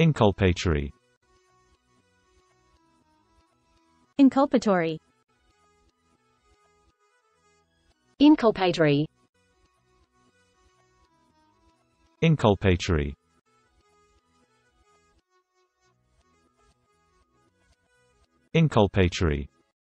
Inculpatory. Inculpatory. Inculpatory. Inculpatory. Inculpatory.